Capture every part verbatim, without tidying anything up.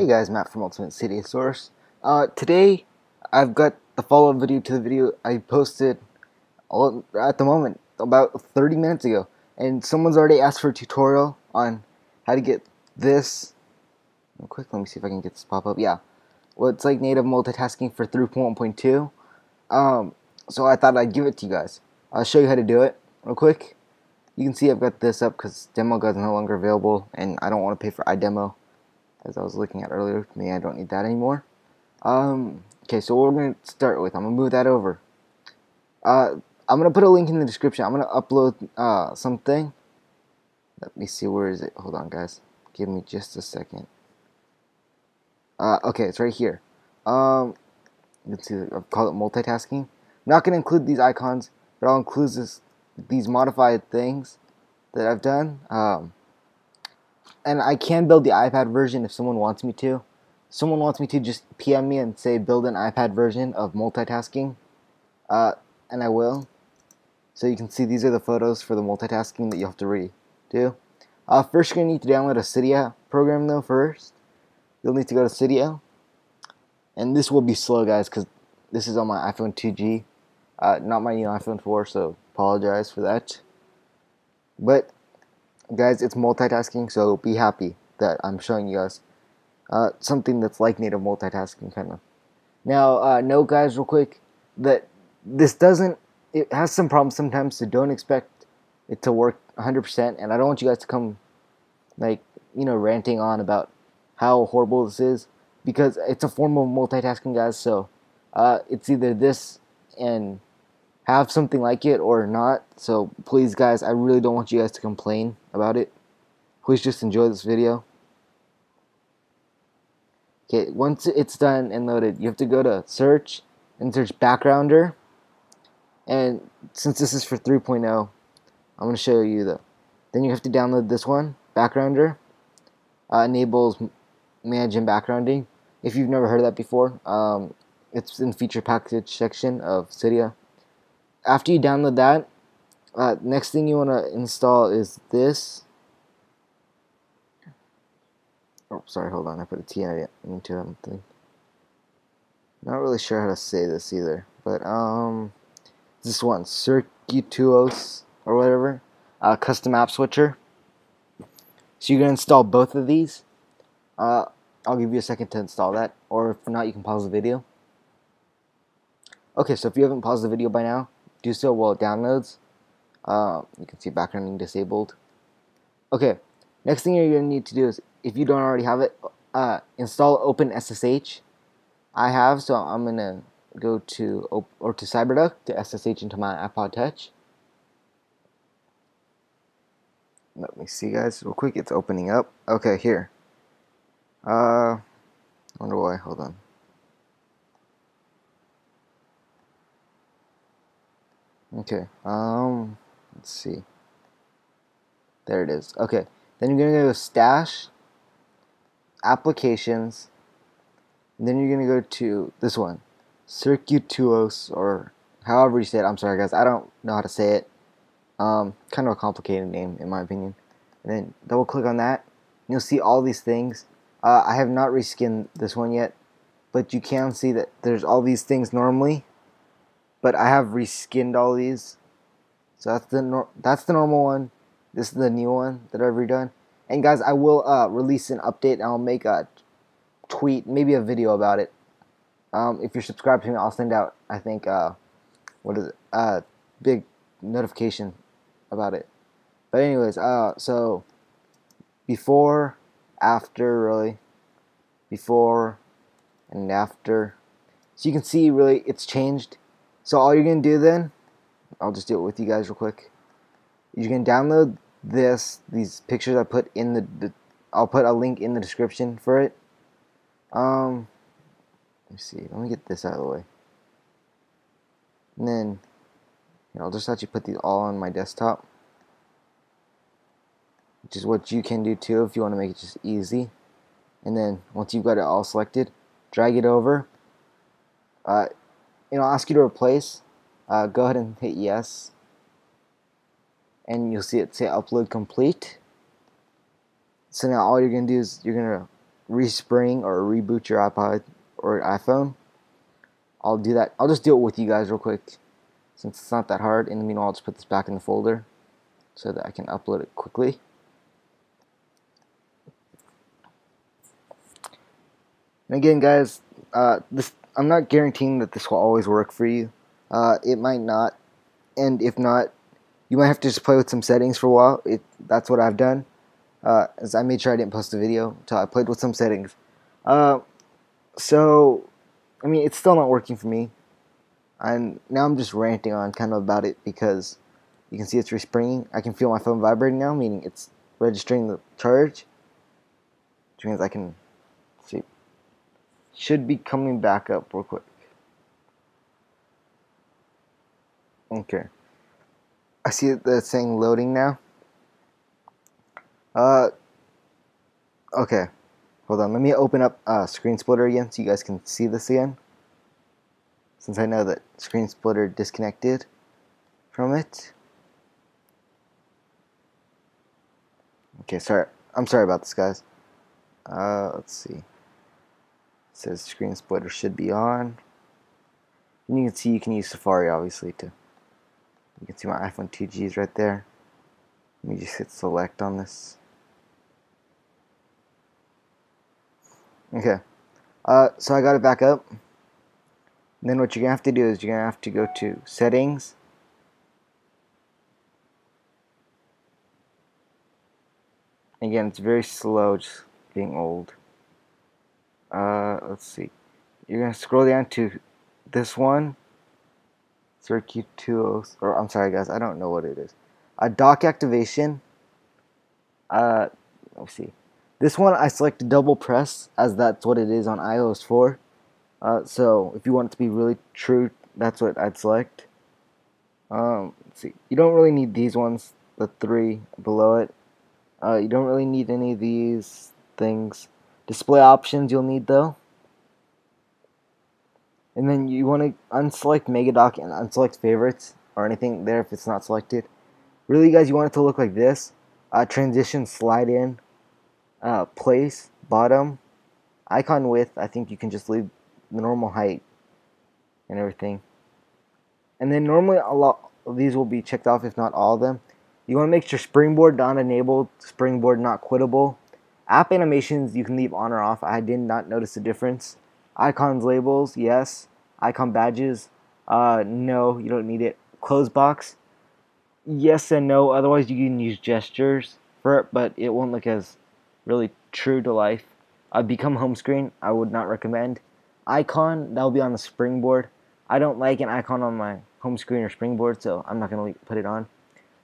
Hey guys, Matt from Ultimate Cydia Source. Uh, today I've got the follow-up video to the video I posted all, at the moment about thirty minutes ago, and someone's already asked for a tutorial on how to get this. Real quick, let me see if I can get this pop up. Yeah, well, it's like native multitasking for three point one point two. Um, so I thought I'd give it to you guys. I'll show you how to do it real quick. You can see I've got this up because demo guide is no longer available, and I don't want to pay for iDemo, as I was looking at earlier. Maybe I don't need that anymore. Um, okay, so what we're going to start with, I'm going to move that over. Uh, I'm going to put a link in the description. I'm going to upload uh, something. Let me see, where is it? Hold on, guys. Give me just a second. Uh, okay, it's right here. Um, you can see, I'll call it multitasking. I'm not going to include these icons, but I'll include this, these modified things that I've done. Um, and I can build the iPad version if someone wants me to. Someone wants me to, just P M me and say build an iPad version of multitasking, uh, and I will. So you can see these are the photos for the multitasking that you have to redo. Uh, first, you're gonna need to download a Cydia program though. First, you'll need to go to Cydia, and this will be slow, guys, because this is on my iPhone two G, uh, not my new iPhone four. So apologize for that. But guys, it's multitasking, so be happy that I'm showing you guys Uh, something that's like native multitasking, kind of. Now, uh, note, guys, real quick, that this doesn't, it has some problems sometimes, so don't expect it to work one hundred percent, and I don't want you guys to come, like, you know, ranting on about how horrible this is, because it's a form of multitasking, guys, so uh, it's either this and have something like it or not, so please, guys, I really don't want you guys to complain about it. Please just enjoy this video. Okay, once it's done and loaded, you have to go to search and search Backgrounder. And since this is for three point oh, I'm going to show you the. Then you have to download this one, Backgrounder. Uh, enables managing backgrounding. If you've never heard of that before, um, it's in feature package section of Cydia. After you download that, uh, next thing you want to install is this. Oh, sorry, hold on, I put a T into it, I think. Not really sure how to say this either, but, um, this one, Circuitous, or whatever, uh, custom app switcher. So you're going to install both of these. Uh, I'll give you a second to install that, or if not, you can pause the video. Okay, so if you haven't paused the video by now, do so while it downloads. Uh, you can see backgrounding disabled. Okay, next thing you're going to need to do is, if you don't already have it, uh, install Open S S H. I have, so I'm gonna go to op or to Cyberduck to S S H into my iPod Touch. Let me see, guys, real quick. It's opening up. Okay, here. Uh, wonder why. Hold on. Okay. Um, let's see. There it is. Okay. Then you're gonna go to Stash, Applications, and then you're gonna go to this one, Circuitous, or however you say it. I'm sorry, guys, I don't know how to say it. Um, kind of a complicated name in my opinion. And then double click on that, and you'll see all these things. Uh, I have not reskinned this one yet, but you can see that there's all these things normally, but I have reskinned all these. So that's the nor that's the normal one. This is the new one that I've redone. And guys, I will uh, release an update, and I'll make a tweet, maybe a video about it. Um, if you're subscribed to me, I'll send out, I think, uh, what is it? Uh, big notification about it. But anyways, uh, so before, after, really, before and after. So you can see, really, it's changed. So all you're gonna do then, I'll just do it with you guys real quick. You can download this, these pictures I put in the, the, I'll put a link in the description for it. Um, let me see, let me get this out of the way. And then, you know, I'll just actually put these all on my desktop, which is what you can do too if you want to make it just easy. And then, once you've got it all selected, drag it over. Uh, it'll ask you to replace. Uh, go ahead and hit yes. And you'll see it say upload complete. So now all you're going to do is you're going to respring or reboot your iPod or iPhone, I'll do that. I'll just do it with you guys real quick, since it's not that hard. In the meanwhile, I'll just put this back in the folder so that I can upload it quickly. And again, guys, uh, this, I'm not guaranteeing that this will always work for you. Uh, it might not, and if not, you might have to just play with some settings for a while. It, that's what I've done. Uh, as I made sure I didn't post a video until I played with some settings. Uh, so, I mean, it's still not working for me. And now I'm just ranting on kind of about it because you can see it's respringing. I can feel my phone vibrating now, meaning it's registering the charge, which means I can see. Should be coming back up real quick. Okay. I see that it's saying loading now. Uh, okay, hold on, let me open up uh, Screen Splitter again so you guys can see this again, since I know that Screen Splitter disconnected from it. Okay, sorry, I'm sorry about this, guys. Uh, let's see, it says Screen Splitter should be on, and you can see you can use Safari obviously too. You can see my iPhone two G is right there. Let me just hit select on this. Okay, uh, so I got it back up. And then what you're gonna have to do is you're gonna have to go to settings, again it's very slow, just being old. Uh, let's see, you're gonna scroll down to this one, Circuitous, or I'm sorry guys, I don't know what it is. A dock activation. Uh, let's see. This one I select double press, as that's what it is on i O S four. Uh, so if you want it to be really true, that's what I'd select. Um, let's see. You don't really need these ones, the three below it. Uh, you don't really need any of these things. Display options you'll need though. And then you want to unselect Megadoc and unselect favorites or anything there if it's not selected. Really, guys, you want it to look like this. Uh, transition, slide in, uh, place, bottom, icon width. I think you can just leave the normal height and everything. And then normally a lot of these will be checked off, if not all of them. You want to make sure springboard not enabled, springboard not quittable. App animations you can leave on or off. I did not notice the difference. Icons labels, yes. Icon badges, uh, no, you don't need it. Close box. Yes and no, otherwise you can use gestures for it, but it won't look as really true to life. Uh, become home screen, I would not recommend. Icon, that'll be on the springboard. I don't like an icon on my home screen or springboard, so I'm not going to put it on.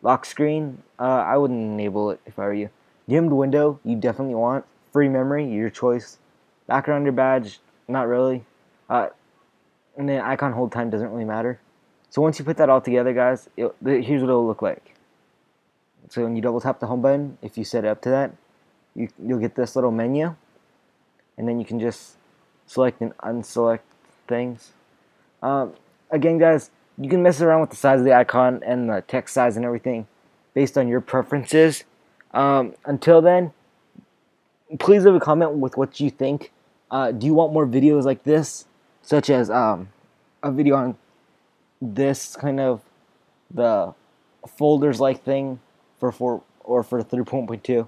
Lock screen, uh, I wouldn't enable it if I were you. Dimmed window, you definitely want. Free memory, your choice. Backgrounder badge, not really. Uh, and then icon hold time doesn't really matter. So once you put that all together, guys, it, here's what it'll look like. So when you double tap the home button, if you set it up to that, you, you'll get this little menu. And then you can just select and unselect things. Um, again, guys, you can mess around with the size of the icon and the text size and everything based on your preferences. Um, until then, please leave a comment with what you think. Uh, do you want more videos like this, such as um, a video on this kind of the folders like thing for four or for three point two.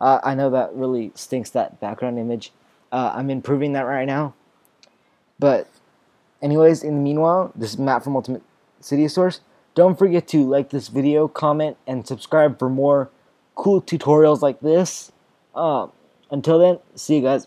Uh, I know that really stinks, that background image. Uh, I'm improving that right now. But anyways, in the meanwhile, this is Matt from Ultimate Cydia Source. Don't forget to like this video, comment, and subscribe for more cool tutorials like this. Uh, until then, see you guys.